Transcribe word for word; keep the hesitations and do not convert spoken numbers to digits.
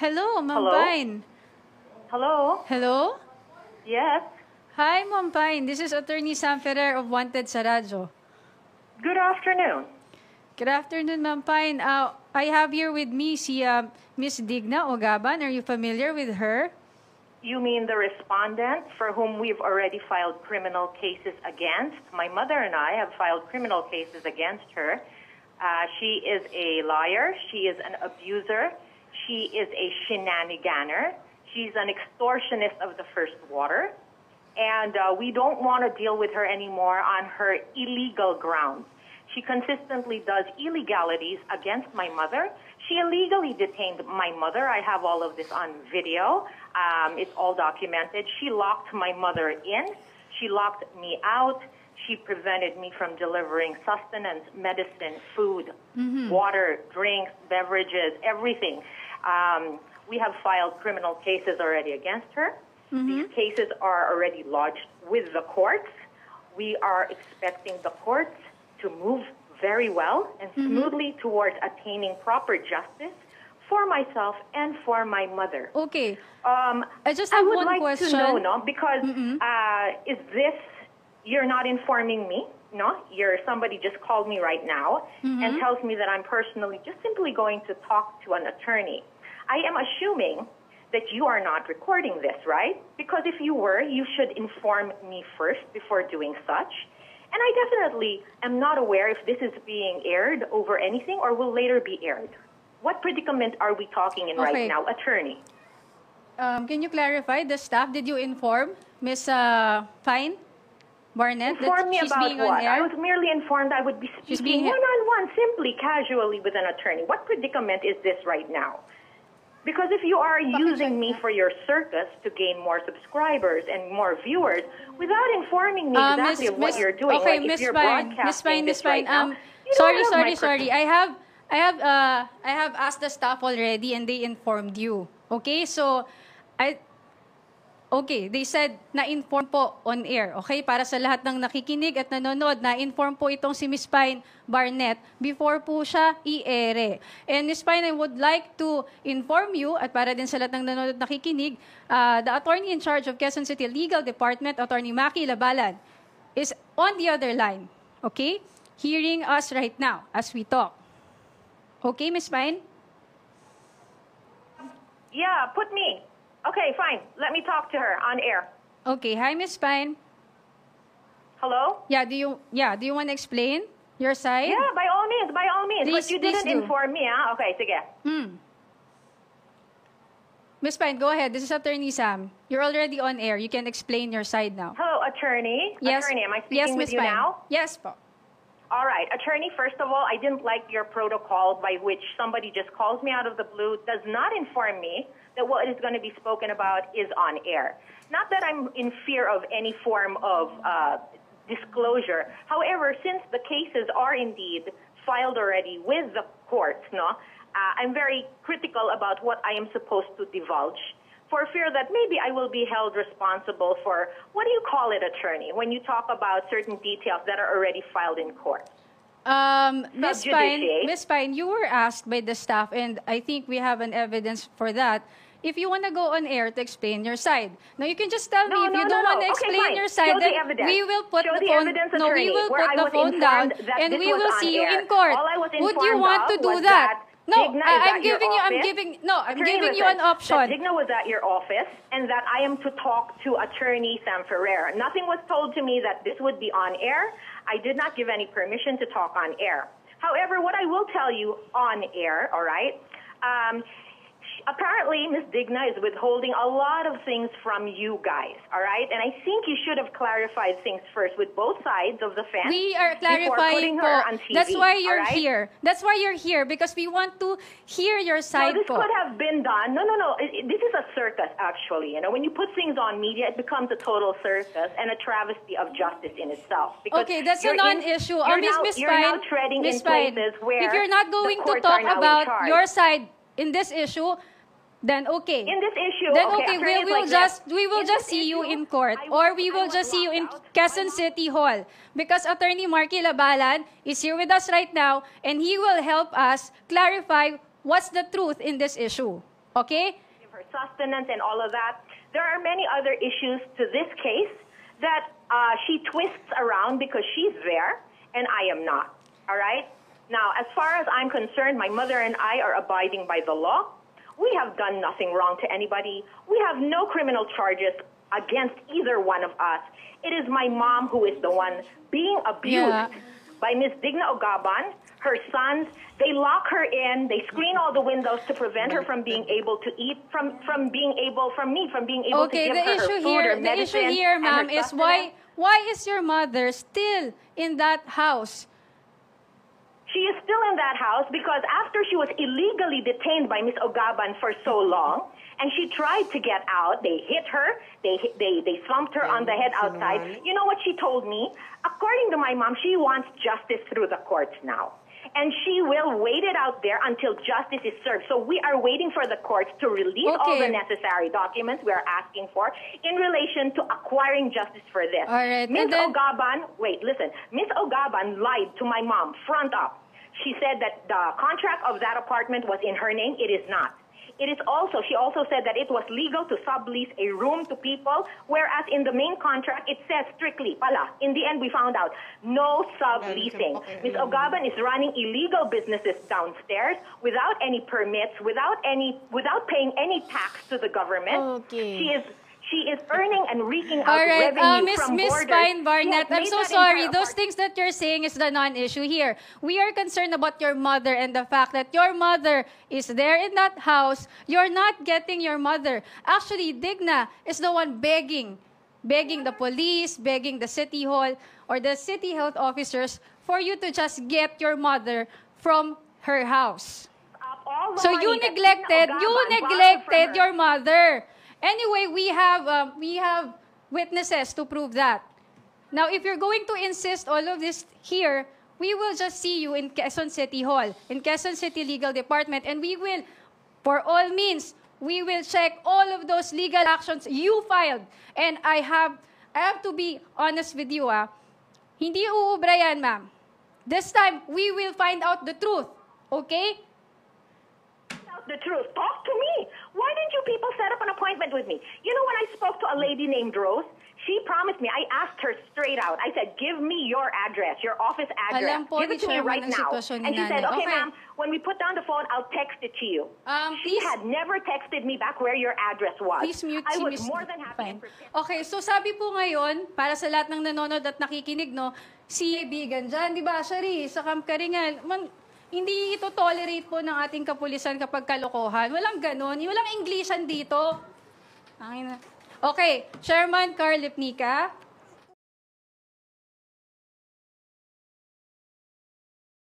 Hello, Ma'am Pine. Hello? Hello? Yes? Hi, Ma'am Pine. This is Attorney Sam Ferrer of Wanted sa Radyo. Good afternoon. Good afternoon, Ma'am Pine. Uh, I have here with me si uh, Miss Digna Ogaban. Are you familiar with her? You mean the respondent for whom we've already filed criminal cases against? My mother and I have filed criminal cases against her. Uh, she is a liar. She is an abuser. She is a shenaniganer. She's an extortionist of the first water. And uh, we don't want to deal with her anymore on her illegal grounds. She consistently does illegalities against my mother. She illegally detained my mother. I have all of this on video. Um, it's all documented. She locked my mother in. She locked me out. She prevented me from delivering sustenance, medicine, food, mm-hmm. water, drinks, beverages, everything. Um, we have filed criminal cases already against her. Mm-hmm. These cases are already lodged with the courts. We are expecting the courts to move very well and smoothly mm-hmm. towards attaining proper justice for myself and for my mother. Okay. Um, I just have I would one like question. To know, no, because mm-hmm. uh, is this, you're not informing me, no? You're, somebody just called me right now mm-hmm. and tells me that I'm personally just simply going to talk to an attorney. I am assuming that you are not recording this, right? Because if you were, you should inform me first before doing such. And I definitely am not aware if this is being aired over anything or will later be aired. What predicament are we talking in okay. right now, attorney? Um, can you clarify the staff? Did you inform Miss Uh, Pine Barnett inform that she's about being what? On air? I was merely informed I would be speaking one-on-one, simply, casually with an attorney. What predicament is this right now? Because if you are using me for your circus to gain more subscribers and more viewers without informing me uh, exactly Miss, what Miss, you're doing, okay, like Miss if you're Pine, broadcasting Miss this Pine, right um, now, sorry, sorry, sorry. I have, I have, uh, I have asked the staff already, and they informed you. Okay, so I, okay, they said na-inform po on air. Okay, para sa lahat ng nakikinig at nanonood, na-inform po itong si Miss Pine Barnett before po siya i-ere. And Miss Pine, I would like to inform you, at para din sa lahat ng nanonood nakikinig, uh, the attorney in charge of Quezon City Legal Department, Attorney Mackie Labalad, is on the other line, okay? Hearing us right now as we talk. Okay, Miss Pine? Yeah, put me. Okay, fine. Let me talk to her on air. Okay, hi, Miss Pine. Hello? Yeah, do you, yeah, do you want to explain your side? Yeah, by all means, by all means. Please, but you didn't do. inform me, huh? Okay, sige. Mm. Miss Pine, go ahead. This is Attorney Sam. You're already on air. You can explain your side now. Hello, Attorney. Yes. Attorney, am I speaking yes, with you Pine. now? Yes, po. All right, Attorney, first of all, I didn't like your protocol by which somebody just calls me out of the blue, does not inform me that what is going to be spoken about is on air. Not that I'm in fear of any form of uh, disclosure. However, since the cases are indeed filed already with the courts, no, uh, I'm very critical about what I am supposed to divulge for fear that maybe I will be held responsible for, what do you call it, attorney, when you talk about certain details that are already filed in court? Um, Miss Pine, Miss Pine, you were asked by the staff, and I think we have an evidence for that. If you want to go on air to explain your side, now you can just tell no, me if no, you don't no, want to no. explain okay, your side. Show then the we will put Show the, the phone. Evidence, no, we will put the phone down, and we will see you air. in court. Would you want to do that? that No, Digna, I, I'm giving you. Office? I'm giving. No, I'm attorney giving you an option. That Digna was at your office, and that I am to talk to Attorney Sam Ferrer. Nothing was told to me that this would be on air. I did not give any permission to talk on air. However, what I will tell you on air, all right? Um, apparently, Miz Digna is withholding a lot of things from you guys, all right? And I think you should have clarified things first with both sides of the fence. We are clarifying, her on T V, that's why you're right? here. That's why you're here, because we want to hear your side. No, this po. could have been done. No, no, no. It, it, this is a circus, actually. You know, when you put things on media, it becomes a total circus and a travesty of justice in itself. Because okay, that's a non-issue. You're, um, now, Miss you're Pine, now treading Miss in Pine, places where if you're not going to talk about your side in this issue, then okay. In this issue, then okay. okay. We will like just this. we will in just see issue, you in court, I or we will just see you in Quezon City Hall, because Attorney Marky Labalad is here with us right now, and he will help us clarify what's the truth in this issue. Okay? Her sustenance and all of that. There are many other issues to this case that uh, she twists around because she's there and I am not. All right? Now, as far as I'm concerned, my mother and I are abiding by the law. We have done nothing wrong to anybody. We have no criminal charges against either one of us. It is my mom who is the one being abused yeah. by Miz Digna Ogaban, her sons. They lock her in. They screen all the windows to prevent her from being able to eat, from, from being able, from me, from being able okay, to give her, her food here, or medicine. Okay, the issue here, ma'am, is why, why is your mother still in that house? She is still in that house because after she was illegally detained by Miz Ogaban for so long, and she tried to get out, they hit her, they they they slumped her yeah, on the head outside. Right. You know what she told me? According to my mom, she wants justice through the courts now. And she will wait it out there until justice is served. So we are waiting for the courts to release okay. all the necessary documents we are asking for in relation to acquiring justice for this. All right. Miz Then... Ogaban, wait, listen. Miz Ogaban lied to my mom, front up. She said that the contract of that apartment was in her name. It is not. It is also, she also said that it was legal to sublease a room to people, whereas in the main contract, it says strictly, pala, in the end, we found out, no subleasing. Miz Ogaban is running illegal businesses downstairs without any permits, without any, without paying any tax to the government. Okay. She is... She is earning and reeking out All right. revenue uh, Miss, from Miss Pine Barnett, I'm so sorry. Those things that you're saying is the non-issue here. We are concerned about your mother and the fact that your mother is there in that house. You're not getting your mother. Actually, Digna is the one begging, begging the police, begging the city hall or the city health officers for you to just get your mother from her house. Uh, so you neglected, you neglected your mother. Anyway, we have, um, we have witnesses to prove that. Now, if you're going to insist all of this here, we will just see you in Quezon City Hall, in Quezon City Legal Department, and we will, for all means, we will check all of those legal actions you filed. And I have, I have to be honest with you, ah, hindi uubra yan, ma'am. This time, we will find out the truth, okay? The truth. Talk to me. Why didn't you people set up an appointment with me? You know, when I spoke to a lady named Rose, she promised me, I asked her straight out, I said, give me your address, your office address. Give it to me right now. And she said, okay, okay. ma'am, when we put down the phone, I'll text it to you. Um, she please, had never texted me back where your address was. Please mute I was more than happy. Okay, so sabi po ngayon, para sa lahat ng nanonood at nakikinig, no, si Bigan dyan, di ba, Shari, sa Kamkaringan, man, hindi ito tolerate po ng ating kapulisan kapag kalokohan. Walang ganun. Walang Englishan dito. Okay. Chairman Carl Lipnika.